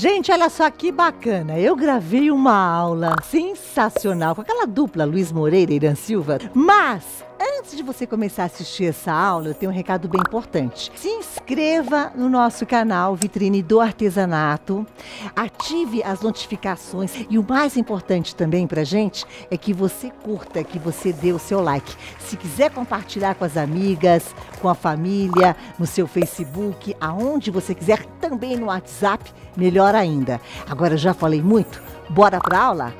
Gente, olha só que bacana, eu gravei uma aula sensacional com aquela dupla Luiz Moreira e Irã Silva, mas antes de você começar a assistir essa aula, eu tenho um recado bem importante. Se inscreva no nosso canal Vitrine do Artesanato, ative as notificações e o mais importante também pra gente é que você curta, que você dê o seu like. Se quiser compartilhar com as amigas, com a família, no seu Facebook, aonde você quiser, também no WhatsApp, melhor ainda. Agora já falei muito, bora pra aula?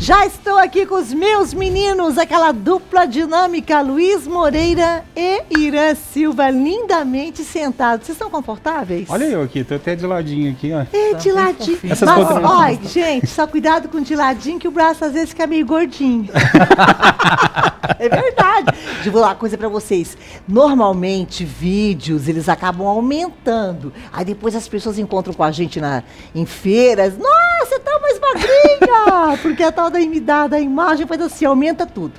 Já estou aqui com os meus meninos, aquela dupla dinâmica, Luiz Moreira e Irã Silva, lindamente sentados. Vocês estão confortáveis? Olha eu aqui, tô até de ladinho aqui, ó. É, de ladinho. Essas mas, olha, gente, só cuidado com de ladinho, que o braço às vezes fica meio gordinho. É verdade. Eu vou falar uma coisa pra vocês. Normalmente, vídeos, eles acabam aumentando. Aí depois as pessoas encontram com a gente em feiras. Nossa, você tá mais magrinha! Porque a tal da imagem faz assim, aumenta tudo.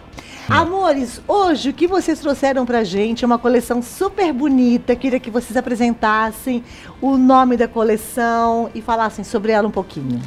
Amores, hoje o que vocês trouxeram pra gente é uma coleção super bonita. Queria que vocês apresentassem o nome da coleção e falassem sobre ela um pouquinho.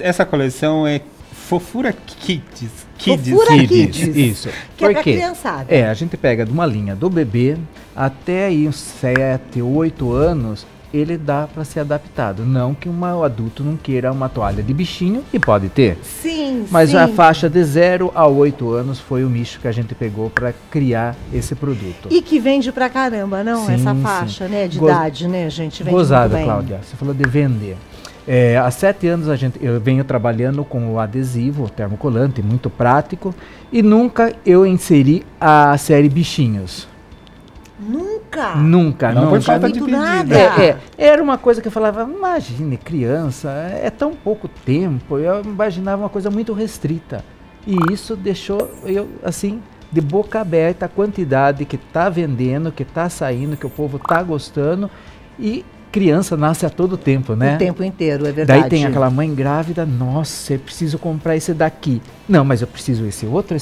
Essa coleção é Fofura Kids. Fofura Kids. Isso. Que é pra criançada. É, a gente pega de uma linha do bebê até aí uns 7, 8 anos, ele dá para ser adaptado. Não que um adulto não queira uma toalha de bichinho, que pode ter. Sim, mas sim. A faixa de 0 a 8 anos foi o nicho que a gente pegou para criar esse produto. E que vende pra caramba, não? Sim, essa faixa, sim. Né? De idade, né, gente? Vende gozado, Cláudia. Você falou de vender. É, há 7 anos eu venho trabalhando com o adesivo, o termocolante, muito prático, e nunca eu inseri a série Bichinhos. Nunca? Nunca, não. Por falta de nada. Era uma coisa que eu falava, imagine, criança, é tão pouco tempo, eu imaginava uma coisa muito restrita. E isso deixou eu, assim, de boca aberta a quantidade que está vendendo, que está saindo, que o povo está gostando e... Criança nasce a todo tempo, né? O tempo inteiro, é verdade. Daí tem aquela mãe grávida, nossa, eu preciso comprar esse daqui. Não, mas eu preciso esse outro.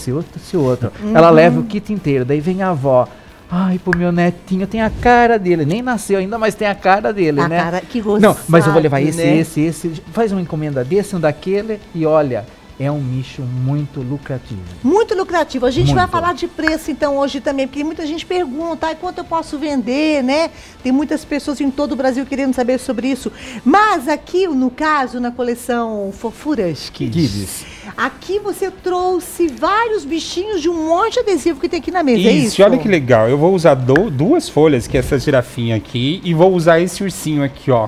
Uhum. Ela leva o kit inteiro, daí vem a avó. Ai, pro meu netinho, tem a cara dele. Nem nasceu ainda, mas tem a cara dele, né? A cara, que gostoso. Não, mas eu vou levar esse, né? esse. Faz uma encomenda desse, um daquele e olha... É um nicho muito lucrativo. Muito lucrativo. A gente vai falar de preço, então, hoje também, porque muita gente pergunta, ah, quanto eu posso vender, né? Tem muitas pessoas em todo o Brasil querendo saber sobre isso. Mas aqui, no caso, na coleção Fofuras Kids, aqui você trouxe vários bichinhos de um monte de adesivo que tem aqui na mesa, isso, é isso? Olha que legal. Eu vou usar duas folhas, que é essa girafinha aqui, e vou usar esse ursinho aqui, ó.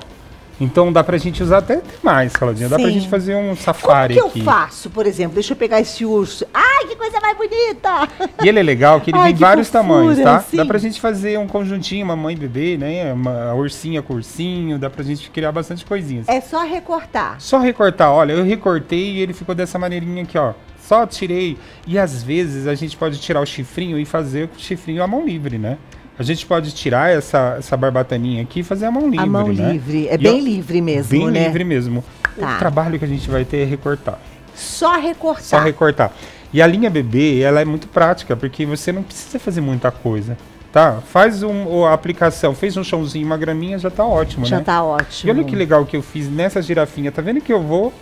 Então dá pra gente usar até mais, Claudinha. Dá pra gente fazer um safari aqui. O que eu faço, por exemplo? Deixa eu pegar esse urso. Ai, que coisa mais bonita! E ele é legal que ele vem vários tamanhos, tá? Sim. Dá pra gente fazer um conjuntinho, mamãe e bebê, né? Uma ursinha com ursinho. Dá pra gente criar bastante coisinhas. É só recortar. Só recortar. Olha, eu recortei e ele ficou dessa maneirinha aqui, ó. Só tirei. E às vezes a gente pode tirar o chifrinho e fazer o chifrinho à mão livre, né? A gente pode tirar essa barbataninha aqui e fazer a mão livre, né? A mão livre, é bem livre mesmo, né? Bem livre mesmo. Tá. O trabalho que a gente vai ter é recortar. Só recortar? Só recortar. E a linha bebê, ela é muito prática, porque você não precisa fazer muita coisa, tá? Faz a aplicação, fez um chãozinho, uma graminha, já tá ótimo, né? Já tá ótimo. E olha que legal que eu fiz nessa girafinha, tá vendo que eu vou...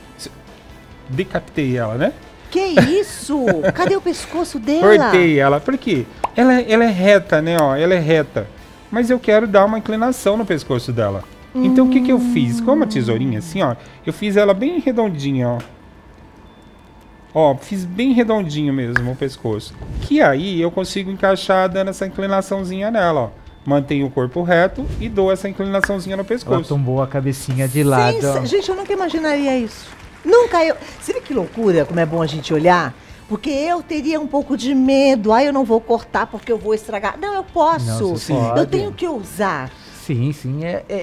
Decapitei ela, né? Que isso? Cadê o pescoço dela? Cortei ela. Por quê? Ela é reta, né? Ó, ela é reta. Mas eu quero dar uma inclinação no pescoço dela. Então o que que eu fiz? Com uma tesourinha assim, ó. Eu fiz ela bem redondinha, ó. Ó, fiz bem redondinho mesmo o pescoço. Que aí eu consigo encaixar dando essa inclinaçãozinha nela, ó. Mantenho o corpo reto e dou essa inclinaçãozinha no pescoço. Ela tombou a cabecinha de lado. Sim, gente, eu nunca imaginaria isso. Nunca eu... Você vê que loucura, como é bom a gente olhar? Porque eu teria um pouco de medo. Ah, eu não vou cortar porque eu vou estragar. Não, eu posso. Não, sim. Eu tenho que ousar. Sim, sim.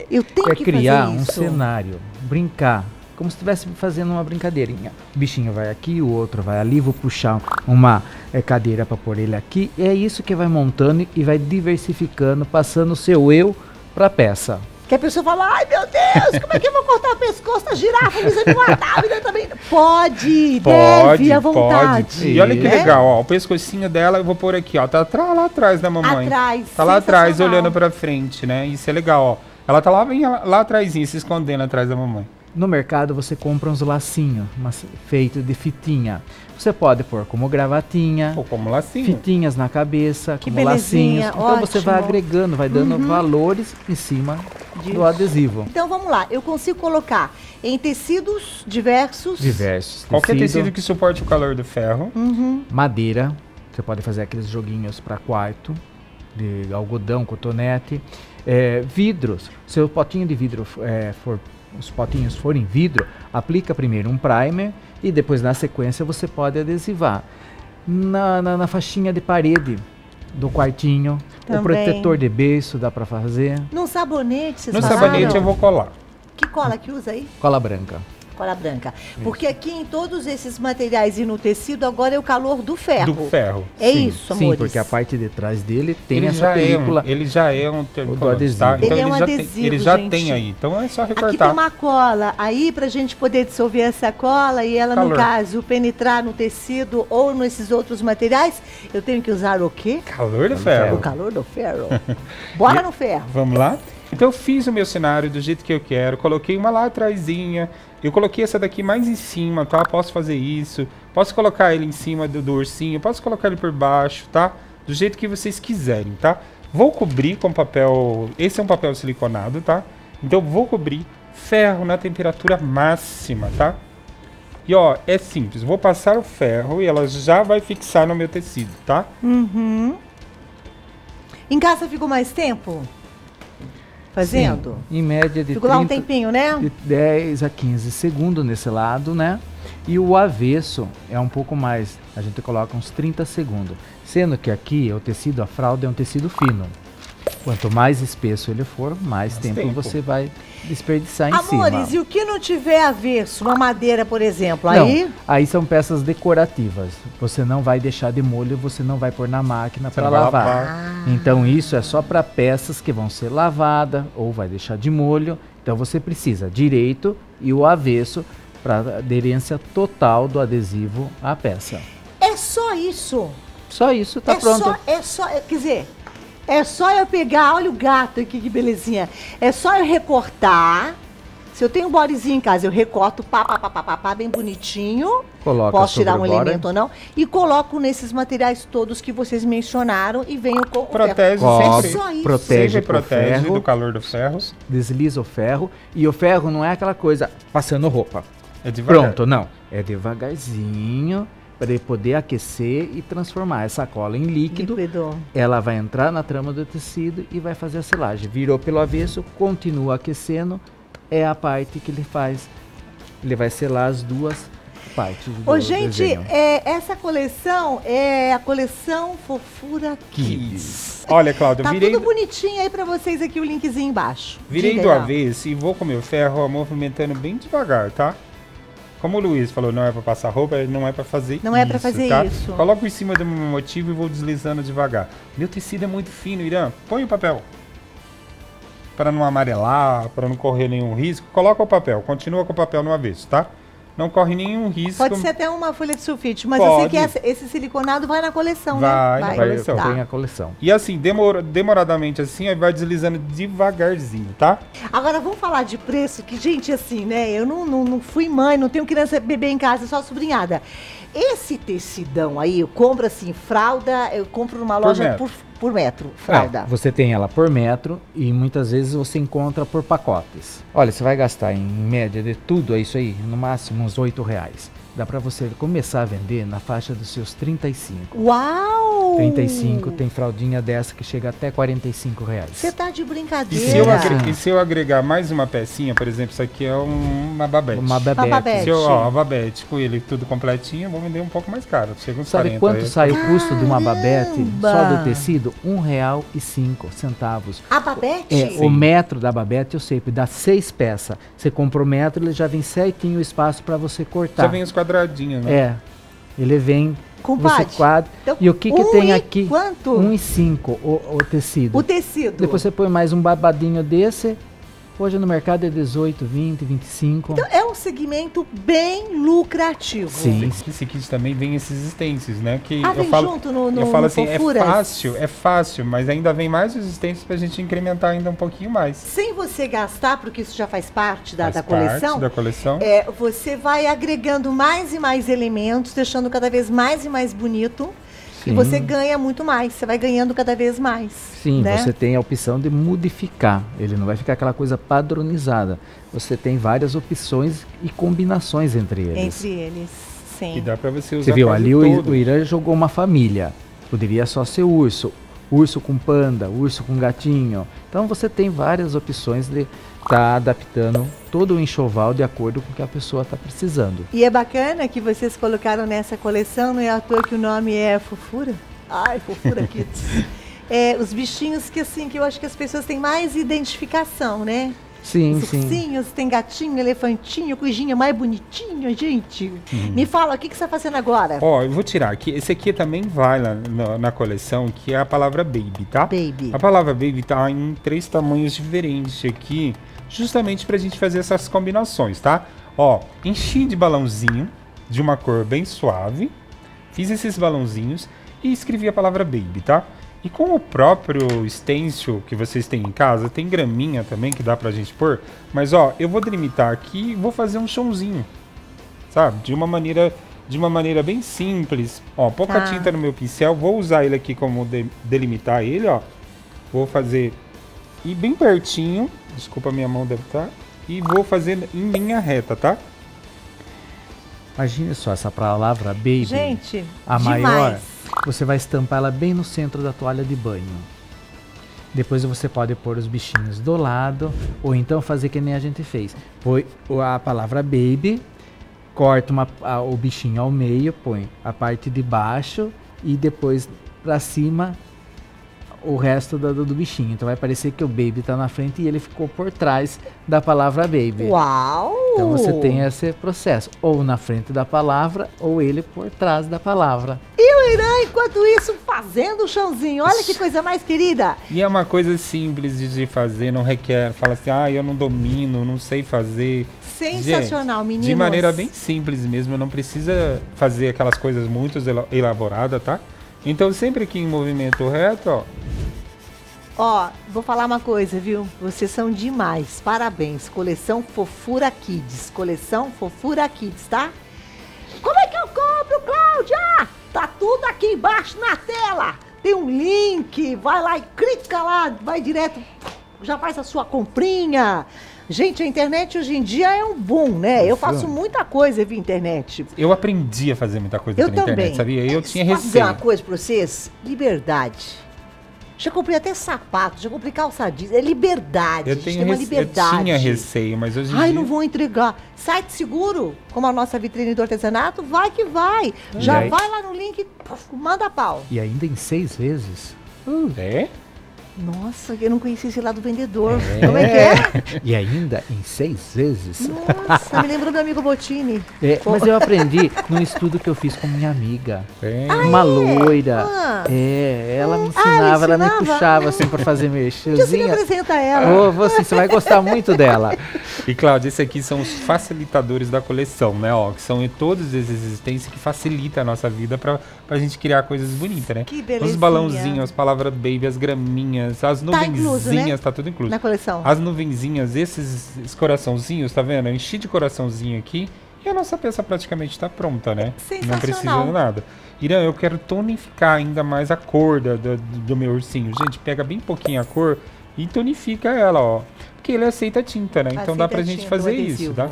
Eu tenho que criar fazer isso. Um cenário, brincar. Como se estivesse fazendo uma brincadeirinha. O bichinho vai aqui, o outro vai ali. Vou puxar uma cadeira para pôr ele aqui. E é isso que vai montando e vai diversificando, passando o seu eu para a peça. Que a pessoa fala, ai meu Deus, como é que eu vou cortar o pescoço da girafa, mas eu me matar, eu também... Pode, deve, à vontade. Pode. E olha que legal, ó, o pescocinho dela, eu vou pôr aqui, ó, tá lá atrás da mamãe. Tá lá atrás, olhando pra frente, né? Isso é legal, ó. Ela tá lá, bem lá atrás, se escondendo atrás da mamãe. No mercado você compra uns lacinhos, feito de fitinha. Você pode pôr como gravatinha, ou como lacinho. Fitinhas na cabeça, que como lacinhos. Então ótimo. Você vai agregando, vai dando valores em cima do adesivo. Então vamos lá, eu consigo colocar em tecidos diversos. Qualquer tecido que suporte o calor do ferro. Madeira, você pode fazer aqueles joguinhos para quarto, de algodão, cotonete. Vidros, se o potinho de vidro for... os potinhos forem vidro, aplica primeiro um primer e depois na sequência você pode adesivar. Na faixinha de parede do quartinho, também. O protetor de beiço dá pra fazer. Num sabonete, vocês falaram? No sabonete eu vou colar. Que cola que usa aí? Cola branca. Cola branca. Isso. Porque aqui em todos esses materiais e no tecido, agora é o calor do ferro. Do ferro. É isso, amores? Sim, porque a parte de trás dele tem essa película. Ele já é um adesivo. Tá? Então ele é um adesivo, gente. Ele já tem aí, então é só recortar. Aqui tem uma cola aí pra gente poder dissolver essa cola e ela, no caso, penetrar no tecido ou nesses outros materiais, eu tenho que usar o quê? Calor do ferro. O calor do ferro. Bora no ferro. Vamos lá? Então eu fiz o meu cenário do jeito que eu quero, coloquei uma lá atrasinha, eu coloquei essa daqui mais em cima, tá? Posso fazer isso, posso colocar ele em cima do ursinho, posso colocar ele por baixo, tá? Do jeito que vocês quiserem, tá? Vou cobrir com papel, esse é um papel siliconado, tá? Então vou cobrir ferro na temperatura máxima, tá? E ó, é simples, vou passar o ferro e ela já vai fixar no meu tecido, tá? Em casa ficou mais tempo? Fazendo? Sim, em média de... Ficou lá um tempinho, né? De 10 a 15 segundos nesse lado, né? E o avesso é um pouco mais, a gente coloca uns 30 segundos. Sendo que aqui o tecido, a fralda é um tecido fino. Quanto mais espesso ele for, mais tempo você vai desperdiçar em cima. Amores, e o que não tiver avesso? Uma madeira, por exemplo, aí? Aí são peças decorativas. Você não vai deixar de molho, você não vai pôr na máquina para lavar. Então isso é só para peças que vão ser lavadas ou vai deixar de molho. Então você precisa direito e o avesso para aderência total do adesivo à peça. É só isso? Só isso, tá pronto. Quer dizer... É só eu pegar, olha o gato aqui, que belezinha. É só eu recortar. Se eu tenho um bodezinho em casa, eu recorto, pá, bem bonitinho. Coloca. Posso tirar um elemento ou não. E coloco nesses materiais todos que vocês mencionaram e venho com o ferro. Sempre. Só isso. Protege do calor dos ferros. Desliza o ferro. E o ferro não é aquela coisa passando roupa. É devagar. Pronto, não. É devagarzinho, para ele poder aquecer e transformar essa cola em líquido. Ela vai entrar na trama do tecido e vai fazer a selagem. Virou pelo avesso, continua aquecendo, é a parte que ele faz. Ele vai selar as duas partes do desenho. Gente, essa coleção é a coleção Fofura Kids. Olha, Cláudia, tá tudo bonitinho aí para vocês aqui, o linkzinho embaixo. Virei do avesso e vou com o meu ferro, movimentando bem devagar, tá? Como o Luiz falou, não é para passar roupa, não é para fazer isso. Não é para fazer isso. Coloco em cima do meu motivo e vou deslizando devagar. Meu tecido é muito fino, Irã. Põe o papel. Para não amarelar, para não correr nenhum risco, coloca o papel. Continua com o papel no avesso, tá? Não corre nenhum risco. Pode ser até uma folha de sulfite, mas eu sei que esse siliconado vai na coleção, né? Vai na coleção. Tem a coleção. E assim, demoradamente assim, vai deslizando devagarzinho, tá? Agora vamos falar de preço, que gente, assim, né? Eu não fui mãe, não tenho criança bebê em casa, só sobrinhada. Esse tecidão aí, eu compro assim, fralda, eu compro numa loja por metro, fralda. Você tem ela por metro e muitas vezes você encontra por pacotes. Olha, você vai gastar em média de tudo, é isso aí, no máximo uns R$8. Dá pra você começar a vender na faixa dos seus 35. Uau! 35, tem fraldinha dessa que chega até R$45. Você tá de brincadeira. E se eu agregar mais uma pecinha, por exemplo, isso aqui é uma babete. Uma babete. Se eu, ó, a babete com ele tudo completinho, eu vou vender um pouco mais caro. Chega uns Sabe quanto sai o custo de uma babete? Só do tecido? R$1,05. A babete? O metro da babete, eu sei, dá 6 peças. Você compra o metro, ele já vem certinho o espaço pra você cortar. Já vem os quadradinhos, né? É. Ele vem com quadro. Então, e o que que tem aqui? Quanto? 1,5 o tecido. O tecido. Depois você põe mais um babadinho desse Hoje no mercado é 18, 20, 25. Então é um segmento bem lucrativo. Sim. Esse kit também vem esses stencils, né? Que eu vem falo, junto no eu falo assim, Fofuras. É fácil, mas ainda vem mais os stencils pra gente incrementar ainda um pouquinho mais. Sem você gastar, porque isso já faz parte da coleção. É, você vai agregando mais e mais elementos, deixando cada vez mais e mais bonito. Sim. E você ganha muito mais, você vai ganhando cada vez mais. Sim, né? Você tem a opção de modificar, ele não vai ficar aquela coisa padronizada. Você tem várias opções e combinações entre eles. Entre eles, sim. E dá pra você usar. Você viu, ali o Irã jogou uma família, poderia só ser urso. Urso com panda, urso com gatinho. Então você tem várias opções de estar adaptando todo o enxoval de acordo com o que a pessoa está precisando. E é bacana que vocês colocaram nessa coleção, não é à toa que o nome é Fofura? Ai, Fofura Kids. É, os bichinhos que assim, que eu acho que as pessoas têm mais identificação, né? Sim, sim. Ursinhos, tem gatinho, elefantinho, coisinha mais bonitinho, gente. Me fala, o que você está fazendo agora? Ó, eu vou tirar aqui. Esse aqui também vai na coleção, que é a palavra baby, tá? Baby. A palavra baby tá em 3 tamanhos diferentes aqui, justamente pra gente fazer essas combinações, tá? Ó, enchi de balãozinho, de uma cor bem suave. Fiz esses balãozinhos e escrevi a palavra baby, tá? E com o próprio stencil que vocês têm em casa, tem graminha também que dá pra gente pôr. Mas ó, eu vou delimitar aqui e vou fazer um chãozinho, sabe? De uma maneira bem simples. Ó, pouca tinta no meu pincel, vou usar ele aqui como delimitar ele, ó. Vou fazer e bem pertinho, desculpa minha mão deve estar, e vou fazer em linha reta, tá? Imagina só essa palavra baby, gente, a demais. Maior. Você vai estampar ela bem no centro da toalha de banho. Depois você pode pôr os bichinhos do lado, ou então fazer que nem a gente fez. Põe a palavra baby, corta o bichinho ao meio, põe a parte de baixo e depois pra cima o resto do bichinho. Então vai parecer que o baby tá na frente e ele ficou por trás da palavra baby. Uau! Então você tem esse processo, ou na frente da palavra, ou ele por trás da palavra. E o Irã, enquanto isso, fazendo o chãozinho. Olha que coisa mais querida! E é uma coisa simples de fazer, não requer... Fala assim, ah, eu não domino, não sei fazer... Sensacional, meninos! De maneira bem simples mesmo, não precisa fazer aquelas coisas muito elaboradas, tá? Então sempre aqui em movimento reto, ó. Ó, vou falar uma coisa, viu? Vocês são demais, parabéns. Coleção Fofura Kids, Coleção Fofura Kids, tá? Como é que eu compro, Cláudia? Tá tudo aqui embaixo na tela. Tem um link, vai lá e clica lá, vai direto, já faz a sua comprinha. Gente, a internet hoje em dia é um boom, né? Eu faço muita coisa via internet. Eu aprendi a fazer muita coisa pela internet, sabia? Eu tinha receio. Posso dizer uma coisa pra vocês? Liberdade. Já comprei até sapato, já comprei calça jeans. É liberdade, a gente tem uma liberdade. Eu tinha receio, mas hoje em dia... Ai, não vou entregar. Site seguro, como a nossa vitrine do artesanato, vai que vai. Já vai lá no link, puf, manda pau. E ainda em 6 vezes. É? Nossa, eu não conhecia esse lado do vendedor. É. Como é que é? E ainda em 6 vezes. Nossa, me lembrou do amigo Bottini. É, mas eu aprendi num estudo que eu fiz com minha amiga. É. Uma loira. Ah. É, ela me ensinava, ela me puxava assim pra fazer mexerzinha. Você me apresenta ela. Oh, você vai gostar muito dela. E Cláudia, esses aqui são os facilitadores da coleção, né? Ó, que são todos esses existentes que facilitam a nossa vida pra gente criar coisas bonitas, né? Que beleza. Os balãozinhos, as palavras baby, as graminhas. As nuvenzinhas, tá, né? Tá tudo incluso. Na coleção. As nuvenzinhas, esses coraçãozinhos, tá vendo? Eu enchi de coraçãozinho aqui e a nossa peça praticamente tá pronta, né? Sensacional. Não precisa de nada. Irã, eu quero tonificar ainda mais a cor do meu ursinho. Gente, pega bem pouquinho a cor e tonifica ela, ó. Porque ele aceita tinta, né? Então aceita, dá pra gente fazer isso, tá?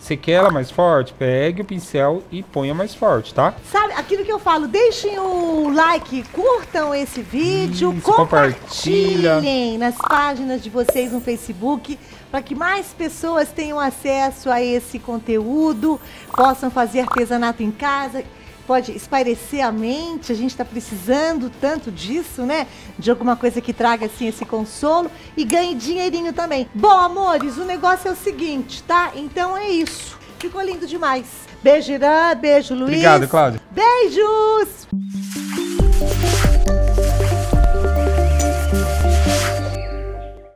Você quer ela mais forte? Pegue o pincel e ponha mais forte, tá? Sabe, aquilo que eu falo, deixem o like, curtam esse vídeo, compartilhem nas páginas de vocês no Facebook, para que mais pessoas tenham acesso a esse conteúdo, possam fazer artesanato em casa, pode espairecer a mente, a gente está precisando tanto disso, né? De alguma coisa que traga, assim, esse consolo e ganhe dinheirinho também. Bom, amores, o negócio é o seguinte, tá? Então é isso. Ficou lindo demais. Beijo, Irã. Beijo, Luiz. Obrigado, Cláudia. Beijos!